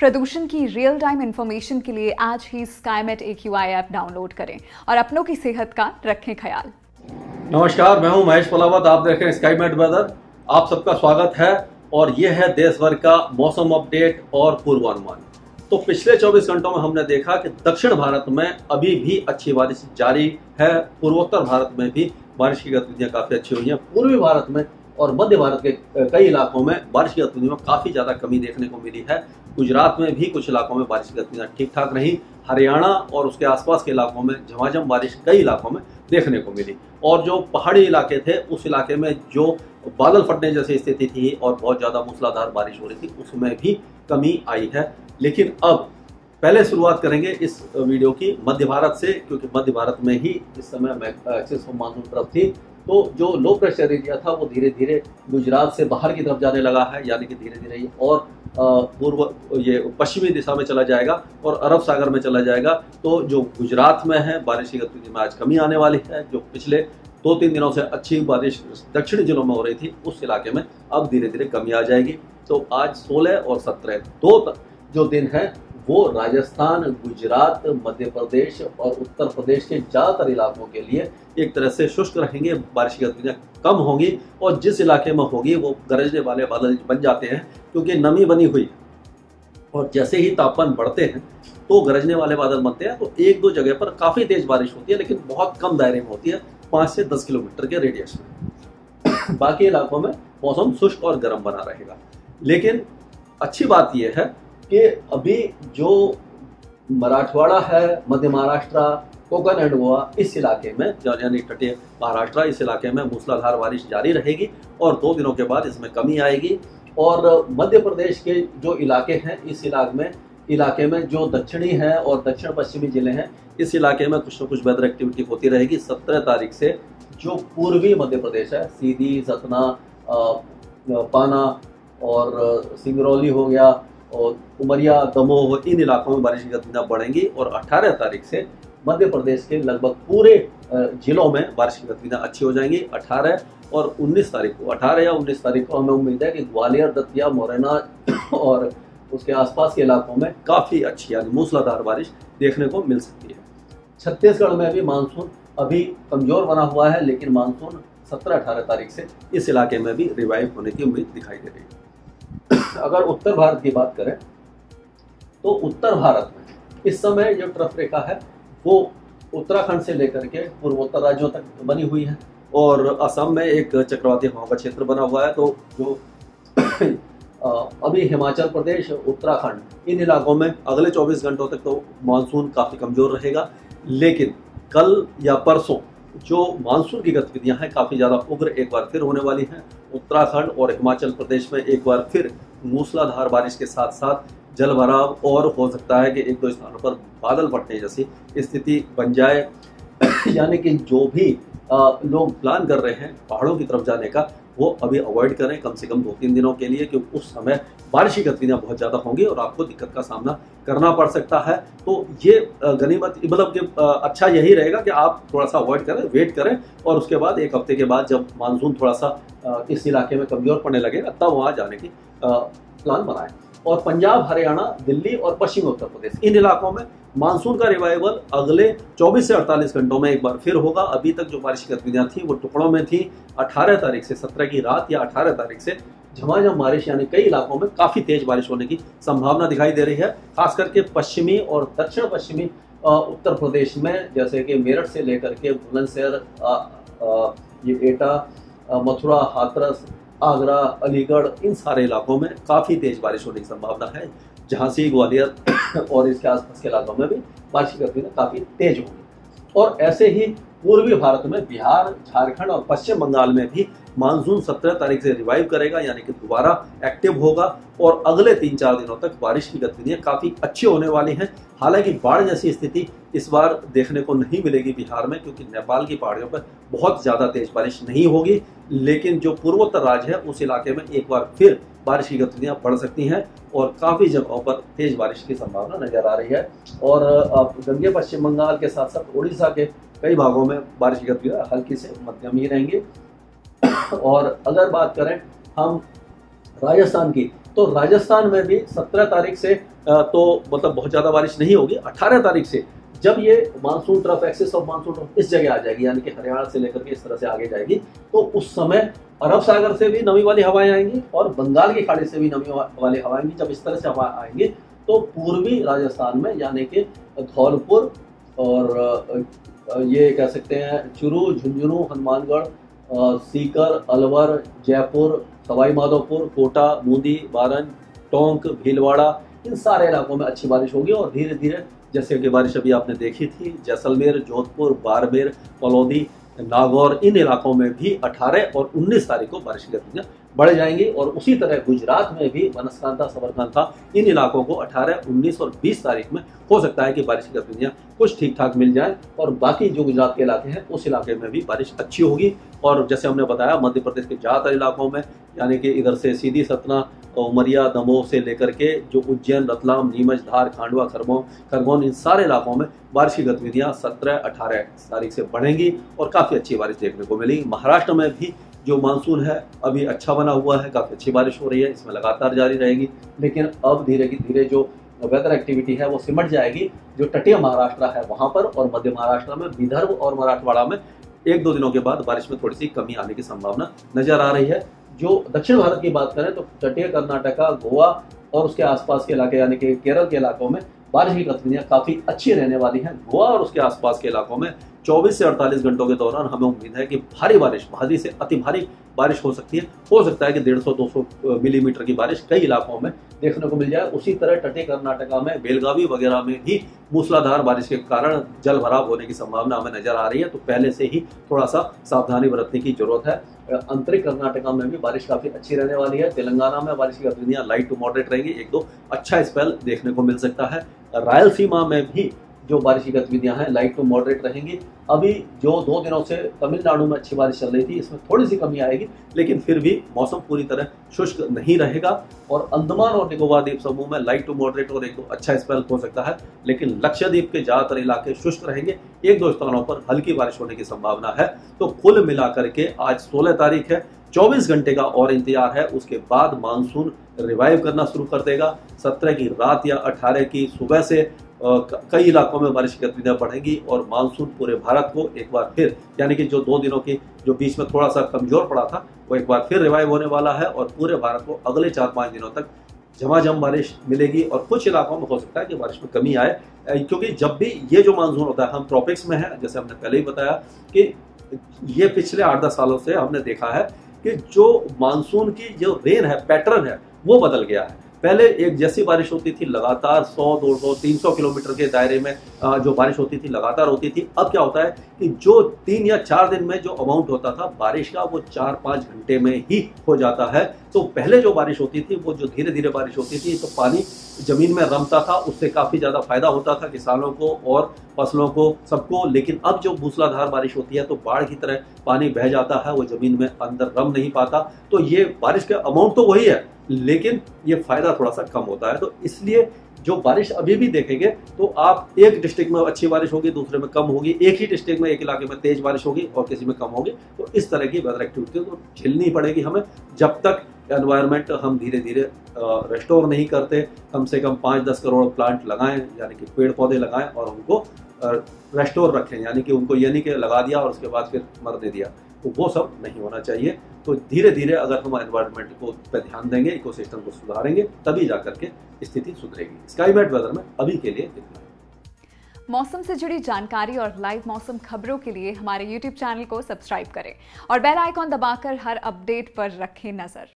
प्रदूषण की real time information के लिए आज ही स्काईमेट AQI ऐप डाउनलोड करें और अपनों की सेहत का रखें ख्याल। नमस्कार, मैं हूं महेश पलावत, आप देख रहे हैं स्काईमेट वेदर। आप सबका स्वागत है और ये है देश भर का मौसम अपडेट और पूर्वानुमान। तो पिछले 24 घंटों में हमने देखा कि दक्षिण भारत में अभी भी अच्छी बारिश जारी है, पूर्वोत्तर भारत में भी बारिश की गतिविधियां काफ़ी अच्छी हुई हैं, पूर्वी भारत में और मध्य भारत के कई इलाकों में बारिश की गतिविधियों में काफ़ी ज़्यादा कमी देखने को मिली है। गुजरात में भी कुछ इलाकों में बारिश की गतिविधियाँ ठीक ठाक रहीं, हरियाणा और उसके आसपास के इलाकों में झमाझम बारिश कई इलाकों में देखने को मिली और जो पहाड़ी इलाके थे उस इलाके में जो बादल फटने जैसी स्थिति थी और बहुत ज़्यादा मूसलाधार बारिश हो रही थी उसमें भी कमी आई है। लेकिन अब पहले शुरुआत करेंगे इस वीडियो की मध्य भारत से, क्योंकि मध्य भारत में ही इस समय एक्सिस ऑफ मानसून ट्रफ थी, तो जो लो प्रेशर एरिया था वो धीरे धीरे गुजरात से बाहर की तरफ जाने लगा है, यानी कि धीरे धीरे और पूर्व ये पश्चिमी दिशा में चला जाएगा और अरब सागर में चला जाएगा। तो जो गुजरात में है बारिश की गतिविधि में आज कमी आने वाली है। जो पिछले 2-3 दिनों से अच्छी बारिश दक्षिण जिलों में हो रही थी उस इलाके में अब धीरे धीरे कमी आ जाएगी। तो आज 16 और 17 दो जो दिन है वो राजस्थान, गुजरात, मध्य प्रदेश और उत्तर प्रदेश के ज़्यादातर इलाकों के लिए एक तरह से शुष्क रहेंगे, बारिश की गतिविधियाँ कम होंगी और जिस इलाके में होगी वो गरजने वाले बादल बन जाते हैं, क्योंकि नमी बनी हुई है और जैसे ही तापमान बढ़ते हैं तो गरजने वाले बादल बनते हैं। तो 1-2 जगह पर काफ़ी तेज़ बारिश होती है लेकिन बहुत कम दायरे में होती है, 5 से 10 किलोमीटर के रेडियस में। बाकी इलाकों में मौसम शुष्क और गर्म बना रहेगा। लेकिन अच्छी बात यह है कि अभी जो मराठवाड़ा है, मध्य महाराष्ट्र, कोकण एंड गोवा इस इलाके में, यानी तटीय महाराष्ट्र इस इलाके में मूसलाधार बारिश जारी रहेगी और 2 दिनों के बाद इसमें कमी आएगी। और मध्य प्रदेश के जो इलाके हैं इस इलाके में जो दक्षिणी हैं और दक्षिण पश्चिमी जिले हैं इस इलाके में कुछ न कुछ वेदर एक्टिविटी होती रहेगी। 17 तारीख से जो पूर्वी मध्य प्रदेश है, सीधी, सतना, पाना और सिंगरौली हो गया और उमरिया, दमोह, इन इलाकों में बारिश की गतिविधियाँ बढ़ेंगी और 18 तारीख से मध्य प्रदेश के लगभग पूरे जिलों में बारिश की गतिविधियाँ अच्छी हो जाएंगी। 18 और 19 तारीख को 18 या 19 तारीख को हमें उम्मीद है कि ग्वालियर, दतिया, मुरैना और उसके आसपास के इलाकों में काफ़ी अच्छी यानी मूसलाधार बारिश देखने को मिल सकती है। छत्तीसगढ़ में भी मानसून अभी कमज़ोर बना हुआ है, लेकिन मानसून 17-18 तारीख से इस इलाके में भी रिवाइव होने की उम्मीद दिखाई दे रही है। अगर उत्तर भारत की बात करें तो उत्तर भारत में इस समय जो ट्रफ रेखा है वो उत्तराखंड से लेकर के पूर्वोत्तर राज्यों तक बनी हुई है और असम में एक चक्रवाती हवाओं का क्षेत्र बना हुआ है। तो जो अभी हिमाचल प्रदेश, उत्तराखंड, इन इलाकों में अगले 24 घंटों तक तो मानसून काफ़ी कमज़ोर रहेगा। लेकिन कल या परसों जो मानसून की गतिविधियां हैं काफ़ी ज़्यादा उग्र एक बार फिर होने वाली हैं। उत्तराखंड और हिमाचल प्रदेश में एक बार फिर मूसलाधार बारिश के साथ साथ जलभराव और हो सकता है कि 1-2 स्थानों पर बादल फटने जैसी स्थिति बन जाए। यानी कि जो भी लोग प्लान कर रहे हैं पहाड़ों की तरफ जाने का वो अभी अवॉइड करें कम से कम 2-3 दिनों के लिए, क्योंकि उस समय बारिश की गतिविधियाँ बहुत ज़्यादा होंगी और आपको दिक्कत का सामना करना पड़ सकता है। तो ये गनीमत मतलब कि अच्छा यही रहेगा कि आप थोड़ा सा अवॉइड करें, वेट करें और उसके बाद 1 हफ्ते के बाद जब मानसून थोड़ा सा इस इलाके में कमज़ोर पड़ने लगेगा तब वहाँ जाने की प्लान बनाएँ। और पंजाब, हरियाणा, दिल्ली और पश्चिमी उत्तर प्रदेश इन इलाकों में मानसून का रिवाइवल अगले 24 से 48 घंटों में एक बार फिर होगा। अभी तक जो बारिश की गतिविधियाँ थी वो टुकड़ों में थी। 18 तारीख से 17 की रात या 18 तारीख से झमाझम बारिश यानी कई इलाकों में काफ़ी तेज़ बारिश होने की संभावना दिखाई दे रही है। खास करके पश्चिमी और दक्षिण पश्चिमी उत्तर प्रदेश में, जैसे कि मेरठ से लेकर के बुलंदशहर, ये एटा, मथुरा, हाथरस, आगरा, अलीगढ़, इन सारे इलाकों में काफ़ी तेज़ बारिश होने की संभावना है। झांसी, ग्वालियर और इसके आसपास के इलाकों में भी बारिश की गतिविधियाँ काफ़ी तेज होंगी। और ऐसे ही पूर्वी भारत में बिहार, झारखंड और पश्चिम बंगाल में भी मानसून 17 तारीख से रिवाइव करेगा, यानी कि दोबारा एक्टिव होगा और अगले 3-4 दिनों तक बारिश की गतिविधियाँ काफ़ी अच्छी होने वाली हैं। हालांकि बाढ़ जैसी स्थिति इस बार देखने को नहीं मिलेगी बिहार में, क्योंकि नेपाल की पहाड़ियों पर बहुत ज़्यादा तेज़ बारिश नहीं होगी। लेकिन जो पूर्वोत्तर राज्य है उस इलाके में एक बार फिर बारिश की गतिविधियाँ बढ़ सकती हैं और काफ़ी जगहों पर तेज़ बारिश की संभावना नज़र आ रही है। और गंगे पश्चिम बंगाल के साथ साथ उड़ीसा के कई भागों में बारिश की गतिविधियाँ हल्की से मध्यम ही रहेंगी। और अगर बात करें हम राजस्थान की, तो राजस्थान में भी 17 तारीख से तो मतलब बहुत ज़्यादा बारिश नहीं होगी। 18 तारीख से जब ये monsoon trough, axis of monsoon trough इस जगह आ जाएगी, यानी कि हरियाणा से लेकर के इस तरह से आगे जाएगी, तो उस समय अरब सागर से भी नमी वाली हवाएं आएंगी और बंगाल की खाड़ी से भी नमी वाली हवाएं आएंगी। जब इस तरह से हवा आएंगी तो पूर्वी राजस्थान में यानी कि धौलपुर और ये कह सकते हैं चुरू, झुंझुनू, हनुमानगढ़, सीकर, अलवर, जयपुर, सवाई माधोपुर, कोटा, बूंदी, बारन, टोंक, भीलवाड़ा, इन सारे इलाकों में अच्छी बारिश होगी। और धीरे धीरे जैसे कि बारिश अभी आपने देखी थी जैसलमेर, जोधपुर, बाड़मेर, पलौदी, नागौर, इन इलाकों में भी 18 और 19 तारीख को बारिश की गतिविधियाँ बढ़ जाएंगी। और उसी तरह गुजरात में भी बनासकांठा, साबरकांठा, इन इलाकों को 18, 19 और 20 तारीख में हो सकता है कि बारिश की गतिविधियाँ कुछ ठीक ठाक मिल जाएं। और बाकी जो गुजरात के इलाके हैं उस इलाके में भी बारिश अच्छी होगी। और जैसे हमने बताया मध्य प्रदेश के ज़्यादातर इलाकों में, यानी कि इधर से सीधी, सतना, उमरिया, दमोह से लेकर के जो उज्जैन, रतलाम, नीमच, धार, खांडवा, खरगोन, इन सारे इलाकों में बारिश की गतिविधियाँ 17-18 तारीख से बढ़ेंगी और काफ़ी अच्छी बारिश देखने को मिलेगी। महाराष्ट्र में भी जो मानसून है अभी अच्छा बना हुआ है, काफ़ी अच्छी बारिश हो रही है, इसमें लगातार जारी रहेगी। लेकिन अब धीरे धीरे जो वेदर एक्टिविटी है वो सिमट जाएगी जो तटीय महाराष्ट्र है वहाँ पर, और मध्य महाराष्ट्र में, विदर्भ और मराठवाड़ा में 1-2 दिनों के बाद बारिश में थोड़ी सी कमी आने की संभावना नज़र आ रही है। जो दक्षिण भारत की बात करें तो तटीय कर्नाटका, गोवा और उसके आसपास के इलाके यानी कि केरल के इलाकों में बारिश की गतिविधियाँ काफ़ी अच्छी रहने वाली हैं। गोवा और उसके आसपास के इलाकों में 24 से 48 घंटों के दौरान हमें उम्मीद है कि भारी बारिश, भारी से अति भारी बारिश हो सकती है। हो सकता है कि 150-200 मिलीमीटर की बारिश कई इलाकों में देखने को मिल जाए। उसी तरह तटीय कर्नाटका में बेलगावी वगैरह में भी मूसलाधार बारिश के कारण जल भराव होने की संभावना हमें नजर आ रही है, तो पहले से ही थोड़ा सा सावधानी बरतने की जरूरत है। अंतरिक कर्नाटका में भी बारिश काफ़ी अच्छी रहने वाली है। तेलंगाना में बारिश की गतिविधियाँ लाइट टू मॉडरेट रहेंगी, 1-2 अच्छा स्पेल देखने को मिल सकता है। रायलसीमा में भी जो बारिश की गतिविधियाँ हैं लाइट टू मॉडरेट रहेंगी। अभी जो 2 दिनों से तमिलनाडु में अच्छी बारिश चल रही थी इसमें थोड़ी सी कमी आएगी, लेकिन फिर भी मौसम पूरी तरह शुष्क नहीं रहेगा। और अंडमान और निकोबार द्वीप समूह में लाइट टू मॉडरेट और 1-2 अच्छा स्पेल हो सकता है, लेकिन लक्षद्वीप के ज़्यादातर इलाके शुष्क रहेंगे, 1-2 स्थानों पर हल्की बारिश होने की संभावना है। तो कुल मिलाकर के आज 16 तारीख है, 24 घंटे का और इंतजार है, उसके बाद मानसून रिवाइव करना शुरू कर देगा। 17 की रात या 18 की सुबह से कई इलाकों में बारिश की गतिविधियाँ बढ़ेंगी और मानसून पूरे भारत को एक बार फिर, यानी कि जो 2 दिनों के जो बीच में थोड़ा सा कमज़ोर पड़ा था वो एक बार फिर रिवाइव होने वाला है। और पूरे भारत को अगले 4-5 दिनों तक झमाझम बारिश मिलेगी और कुछ इलाकों में हो सकता है कि बारिश में कमी आए, क्योंकि जब भी ये जो मानसून होता है, हम ट्रॉपिक्स में हैं, जैसे हमने पहले ही बताया कि ये पिछले 8-10 सालों से हमने देखा है कि जो मानसून की जो रेन है, पैटर्न है, वो बदल गया है। पहले एक जैसी बारिश होती थी लगातार 100-200-300 किलोमीटर के दायरे में जो बारिश होती थी लगातार होती थी। अब क्या होता है कि जो 3 या 4 दिन में जो अमाउंट होता था बारिश का वो 4-5 घंटे में ही हो जाता है। तो पहले जो बारिश होती थी वो जो धीरे धीरे बारिश होती थी तो पानी ज़मीन में रमता था, उससे काफ़ी ज़्यादा फायदा होता था किसानों को और फसलों को, सबको। लेकिन अब जो मूसलाधार बारिश होती है तो बाढ़ की तरह पानी बह जाता है, वो ज़मीन में अंदर रम नहीं पाता। तो ये बारिश का अमाउंट तो वही है लेकिन ये फ़ायदा थोड़ा सा कम होता है। तो इसलिए जो बारिश अभी भी देखेंगे तो आप एक डिस्ट्रिक्ट में अच्छी बारिश होगी, दूसरे में कम होगी, एक ही डिस्ट्रिक्ट में, एक इलाके में तेज़ बारिश होगी और किसी में कम होगी। तो इस तरह की वेदर एक्टिविटी तो झेलनी पड़ेगी हमें जब तक एनवायरनमेंट हम धीरे धीरे रेस्टोर नहीं करते। कम से कम 5-10 करोड़ प्लांट लगाएं, यानी कि पेड़ पौधे लगाएं और उनको रेस्टोर रखें, यानी कि उनको ये नहीं कि लगा दिया और उसके बाद फिर मरने दिया, तो वो सब नहीं होना चाहिए। तो धीरे धीरे अगर हम एनवायरनमेंट को पर ध्यान देंगे, इकोसिस्टम को सुधारेंगे, तभी जाकर के स्थिति सुधरेगी। स्काईमेट वेदर में अभी के लिए इतना। मौसम से जुड़ी जानकारी और लाइव मौसम खबरों के लिए हमारे YouTube चैनल को सब्सक्राइब करें और बेल आइकॉन दबाकर हर अपडेट पर रखें नज़र।